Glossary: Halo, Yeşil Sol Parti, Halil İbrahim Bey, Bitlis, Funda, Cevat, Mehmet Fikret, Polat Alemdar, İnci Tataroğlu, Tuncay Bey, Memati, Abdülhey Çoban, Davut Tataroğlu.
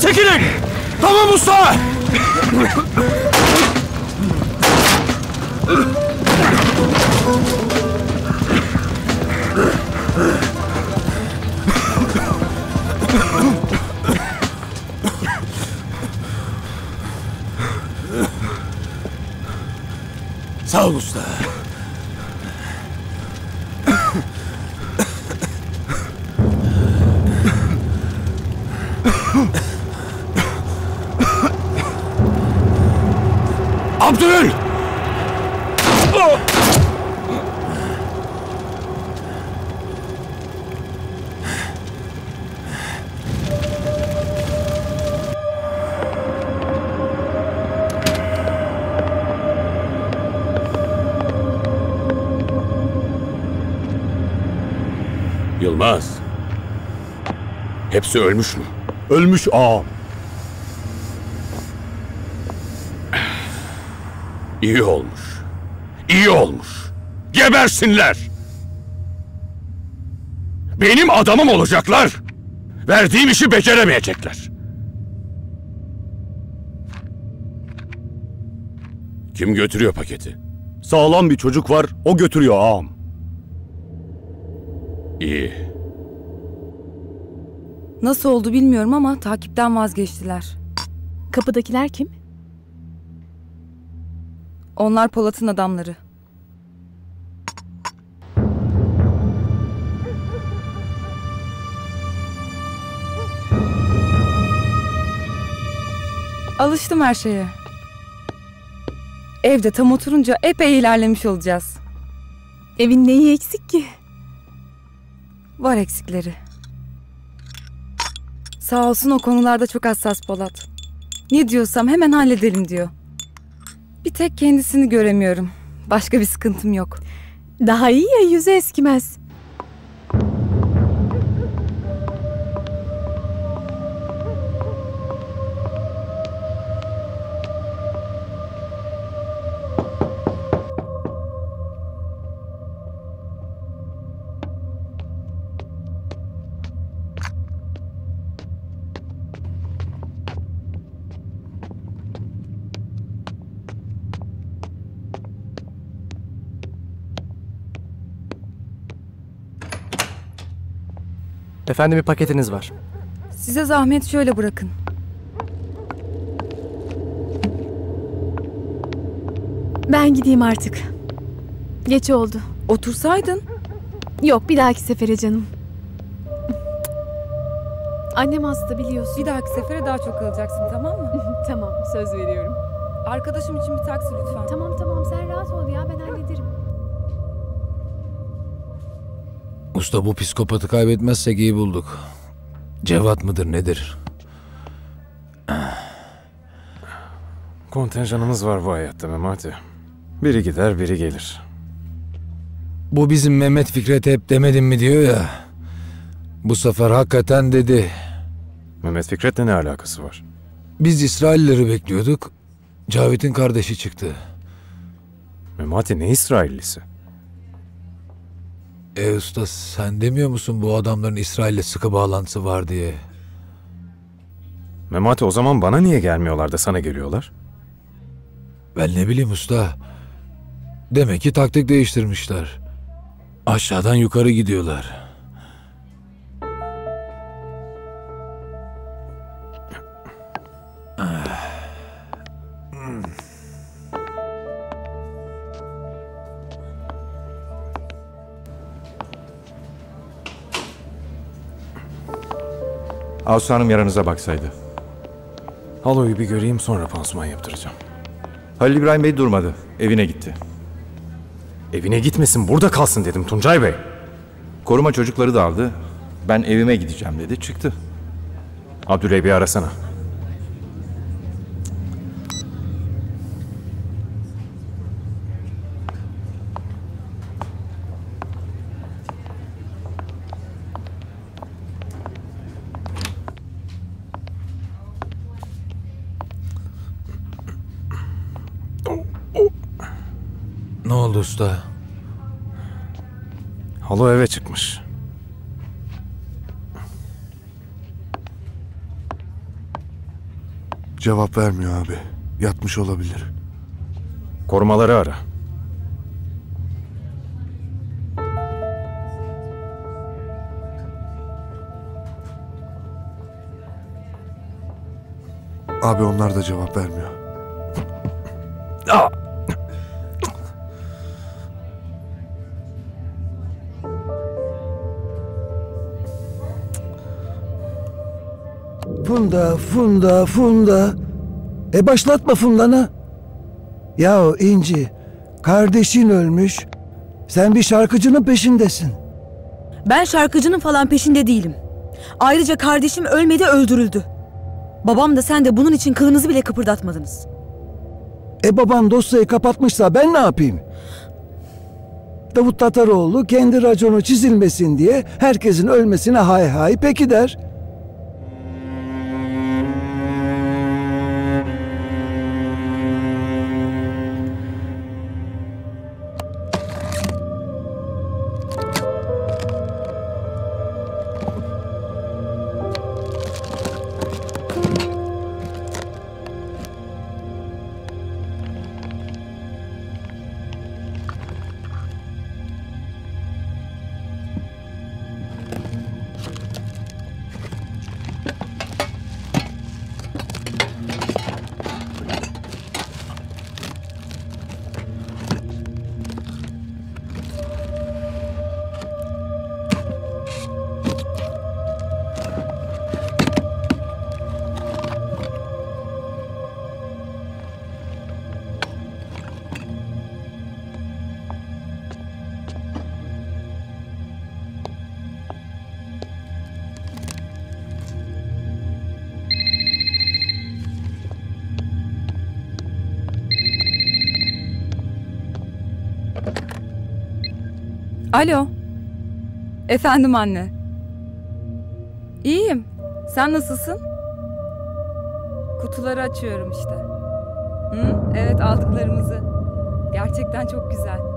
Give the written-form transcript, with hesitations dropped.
Çekilin! Tamam usta! Sağ ol usta. Abdül! Yılmaz. Hepsi ölmüş mü? Ölmüş ağam. İyi olmuş. İyi olmuş. Gebersinler. Benim adamım olacaklar. Verdiğim işi beceremeyecekler. Kim götürüyor paketi? Sağlam bir çocuk var, o götürüyor ağam. İyi. Nasıl oldu bilmiyorum ama takipten vazgeçtiler. Kapıdakiler kim? Onlar Polat'ın adamları. Alıştım her şeye. Evde tam oturunca epey ilerlemiş olacağız. Evin neyi eksik ki? Var eksikleri. Sağ olsun o konularda çok hassas Polat. Ne diyorsam hemen halledelim diyor. Bir tek kendisini göremiyorum. Başka bir sıkıntım yok. Daha iyi ya, yüzü eskimez. Efendim, bir paketiniz var. Size zahmet, şöyle bırakın. Ben gideyim artık. Geç oldu. Otursaydın. Yok, bir dahaki sefere canım. Annem hasta biliyorsun. Bir dahaki sefere daha çok kalacaksın, tamam mı? Tamam, söz veriyorum. Arkadaşım için bir taksi lütfen. Tamam, sen rahat ol ya, ben hallederim. Usta, bu psikopatı kaybetmezsek iyi bulduk. Cevat mıdır nedir? Kontenjanımız var bu hayatta Memati. Biri gider biri gelir. Bu bizim Mehmet Fikret hep demedim mi diyor ya. Bu sefer hakikaten dedi. Mehmet Fikret'le ne alakası var? Biz İsraillileri bekliyorduk. Cavit'in kardeşi çıktı. Memati, ne İsraillisi? Usta, sen demiyor musun bu adamların İsrail'le sıkı bağlantısı var diye? Memati, o zaman bana niye gelmiyorlar da sana geliyorlar? Ben ne bileyim usta. Demek ki taktik değiştirmişler. Aşağıdan yukarı gidiyorlar. Asu Hanım yaranıza baksaydı. Halo'yu bir göreyim, sonra pansuman yaptıracağım. Halil İbrahim Bey durmadı. Evine gitti. Evine gitmesin, burada kalsın dedim Tuncay Bey. Koruma çocukları da aldı. Ben evime gideceğim dedi, çıktı. Abdülhey Bey'i arasana. Ne oldu usta? Halo eve çıkmış. Cevap vermiyor abi. Yatmış olabilir. Korumaları ara. Abi onlar da cevap vermiyor. Aa! Funda. Başlatma Funda'na. Yahu İnci, kardeşin ölmüş. Sen bir şarkıcının peşindesin. Ben şarkıcının falan peşinde değilim. Ayrıca kardeşim ölmedi, öldürüldü. Babam da sen de bunun için kılınızı bile kıpırdatmadınız. Baban dosyayı kapatmışsa ben ne yapayım? Davut Tataroğlu kendi raconu çizilmesin diye herkesin ölmesine hay hay peki der. Alo. Efendim anne. İyiyim. Sen nasılsın? Kutuları açıyorum işte. Evet, aldıklarımızı. Gerçekten çok güzel.